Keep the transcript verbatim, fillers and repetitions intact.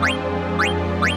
Wait, wait, wait.